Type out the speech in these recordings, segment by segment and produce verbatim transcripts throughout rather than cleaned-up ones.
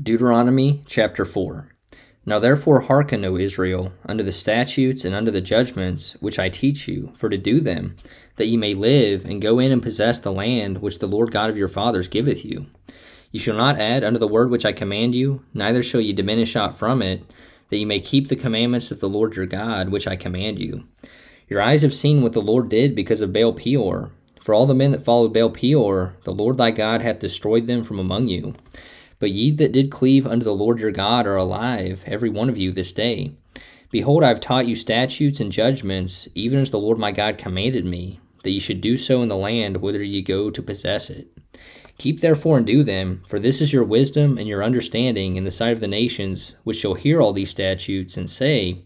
Deuteronomy chapter four. Now therefore hearken, O Israel, unto the statutes and unto the judgments which I teach you, for to do them, that ye may live, and go in and possess the land which the Lord God of your fathers giveth you. Ye shall not add unto the word which I command you, neither shall ye diminish aught from it, that ye may keep the commandments of the Lord your God, which I command you. Your eyes have seen what the Lord did because of Baal Peor. For all the men that followed Baal Peor, the Lord thy God hath destroyed them from among you. But ye that did cleave unto the Lord your God are alive, every one of you this day. Behold, I have taught you statutes and judgments, even as the Lord my God commanded me, that ye should do so in the land whither ye go to possess it. Keep therefore and do them, for this is your wisdom and your understanding in the sight of the nations, which shall hear all these statutes, and say,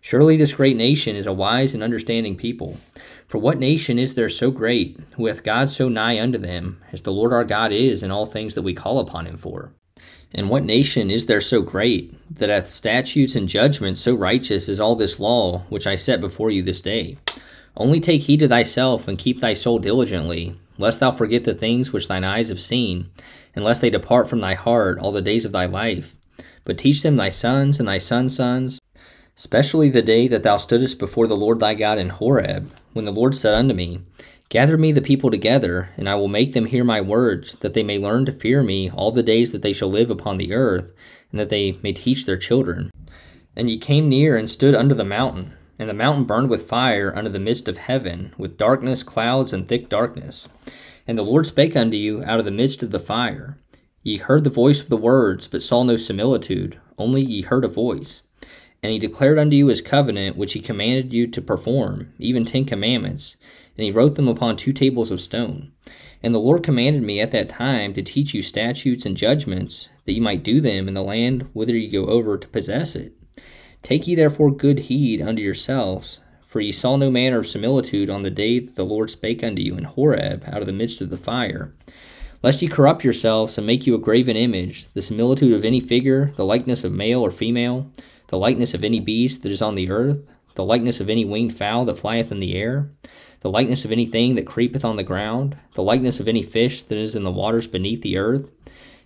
Surely this great nation is a wise and understanding people. For what nation is there so great, who hath God so nigh unto them, as the Lord our God is in all things that we call upon him for? And what nation is there so great, that hath statutes and judgments so righteous as all this law, which I set before you this day? Only take heed to thyself, and keep thy soul diligently, lest thou forget the things which thine eyes have seen, and lest they depart from thy heart all the days of thy life. But teach them thy sons and thy sons' sons, especially the day that thou stoodest before the Lord thy God in Horeb, when the Lord said unto me, Gather me the people together, and I will make them hear my words, that they may learn to fear me all the days that they shall live upon the earth, and that they may teach their children. And ye came near and stood under the mountain, and the mountain burned with fire under the midst of heaven, with darkness, clouds, and thick darkness. And the Lord spake unto you out of the midst of the fire. Ye heard the voice of the words, but saw no similitude, only ye heard a voice. And he declared unto you his covenant, which he commanded you to perform, even ten commandments. And he wrote them upon two tables of stone. And the Lord commanded me at that time to teach you statutes and judgments, that ye might do them in the land whither ye go over to possess it. Take ye therefore good heed unto yourselves, for ye saw no manner of similitude on the day that the Lord spake unto you in Horeb out of the midst of the fire. Lest ye corrupt yourselves, and make you a graven image, the similitude of any figure, the likeness of male or female, the likeness of any beast that is on the earth, the likeness of any winged fowl that flieth in the air, the likeness of anything that creepeth on the ground, the likeness of any fish that is in the waters beneath the earth.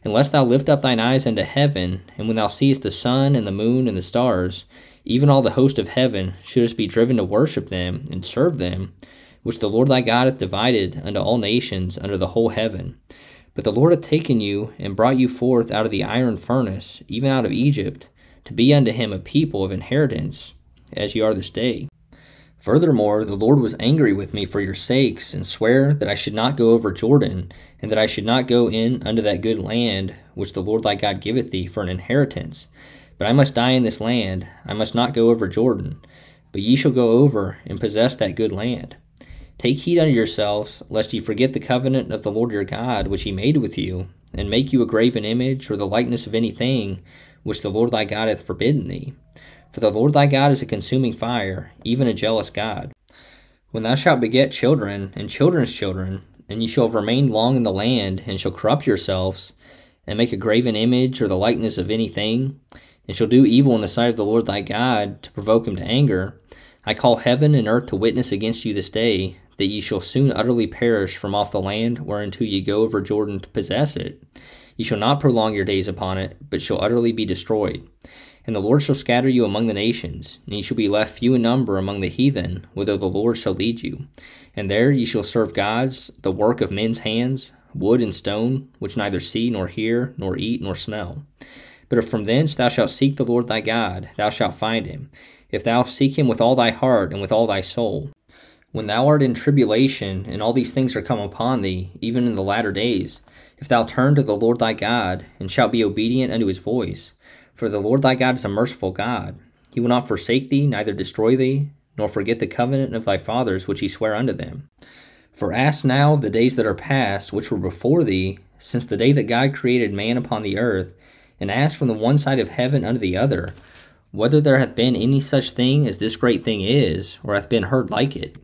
And lest thou lift up thine eyes unto heaven, and when thou seest the sun and the moon and the stars, even all the host of heaven, shouldest be driven to worship them and serve them, which the Lord thy God hath divided unto all nations under the whole heaven. But the Lord hath taken you, and brought you forth out of the iron furnace, even out of Egypt, to be unto him a people of inheritance, as ye are this day. Furthermore, the Lord was angry with me for your sakes, and sware that I should not go over Jordan, and that I should not go in unto that good land, which the Lord thy God giveth thee for an inheritance. But I must die in this land, I must not go over Jordan. But ye shall go over, and possess that good land. Take heed unto yourselves, lest ye forget the covenant of the Lord your God, which he made with you, and make you a graven image, or the likeness of anything, which the Lord thy God hath forbidden thee. For the Lord thy God is a consuming fire, even a jealous God. When thou shalt beget children, and children's children, and ye shall have remained long in the land, and shall corrupt yourselves, and make a graven image, or the likeness of anything, and shall do evil in the sight of the Lord thy God, to provoke him to anger, I call heaven and earth to witness against you this day, that ye shall soon utterly perish from off the land whereunto ye go over Jordan to possess it. Ye shall not prolong your days upon it, but shall utterly be destroyed. And the Lord shall scatter you among the nations, and ye shall be left few in number among the heathen, whither the Lord shall lead you. And there ye shall serve gods, the work of men's hands, wood and stone, which neither see nor hear, nor eat nor smell. But if from thence thou shalt seek the Lord thy God, thou shalt find him, if thou seek him with all thy heart and with all thy soul. When thou art in tribulation, and all these things are come upon thee, even in the latter days, if thou turn to the Lord thy God, and shalt be obedient unto his voice. For the Lord thy God is a merciful God. He will not forsake thee, neither destroy thee, nor forget the covenant of thy fathers which he sware unto them. For ask now of the days that are past, which were before thee, since the day that God created man upon the earth, and ask from the one side of heaven unto the other, whether there hath been any such thing as this great thing is, or hath been heard like it.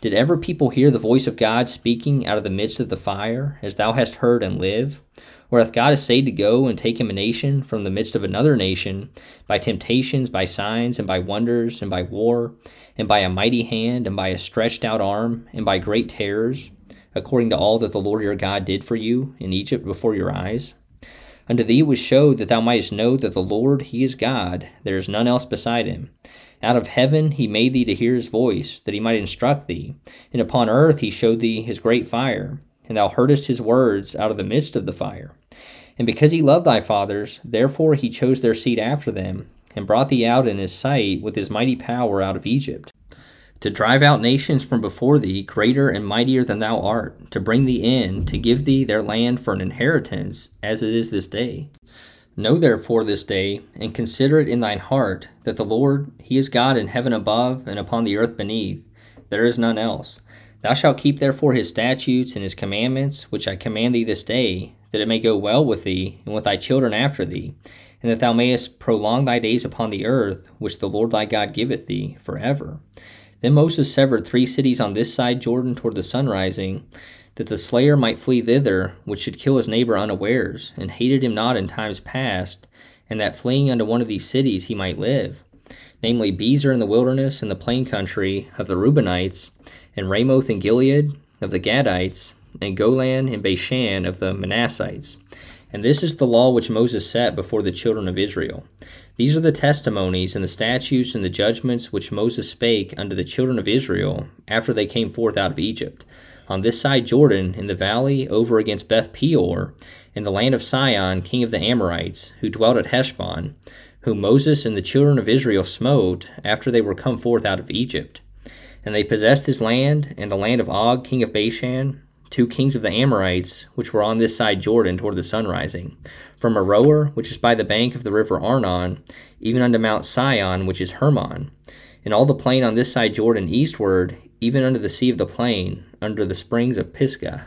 Did ever people hear the voice of God speaking out of the midst of the fire, as thou hast heard and live? Or hath God essayed to go and take him a nation from the midst of another nation, by temptations, by signs, and by wonders, and by war, and by a mighty hand, and by a stretched out arm, and by great terrors, according to all that the Lord your God did for you in Egypt before your eyes? Unto thee was showed that thou mightest know that the Lord, he is God, there is none else beside him. Out of heaven he made thee to hear his voice, that he might instruct thee. And upon earth he showed thee his great fire, and thou heardest his words out of the midst of the fire. And because he loved thy fathers, therefore he chose their seed after them, and brought thee out in his sight with his mighty power out of Egypt, to drive out nations from before thee, greater and mightier than thou art, to bring thee in, to give thee their land for an inheritance, as it is this day. Know therefore this day, and consider it in thine heart, that the Lord, he is God in heaven above, and upon the earth beneath, there is none else. Thou shalt keep therefore his statutes and his commandments, which I command thee this day, that it may go well with thee, and with thy children after thee, and that thou mayest prolong thy days upon the earth, which the Lord thy God giveth thee, forever. Then Moses severed three cities on this side Jordan toward the sunrising, that the slayer might flee thither, which should kill his neighbor unawares, and hated him not in times past, and that fleeing unto one of these cities he might live, namely Bezer in the wilderness and the plain country of the Reubenites, and Ramoth in Gilead of the Gadites, and Golan and Bashan of the Manassites. And this is the law which Moses set before the children of Israel. These are the testimonies and the statutes and the judgments which Moses spake unto the children of Israel after they came forth out of Egypt, on this side Jordan, in the valley over against Beth Peor, in the land of Sion, king of the Amorites, who dwelt at Heshbon, whom Moses and the children of Israel smote after they were come forth out of Egypt. And they possessed his land, and the land of Og, king of Bashan, two kings of the Amorites, which were on this side Jordan toward the sunrising, from Aroer, which is by the bank of the river Arnon, even unto Mount Sion, which is Hermon, and all the plain on this side Jordan eastward, even unto the sea of the plain, under the springs of Pisgah.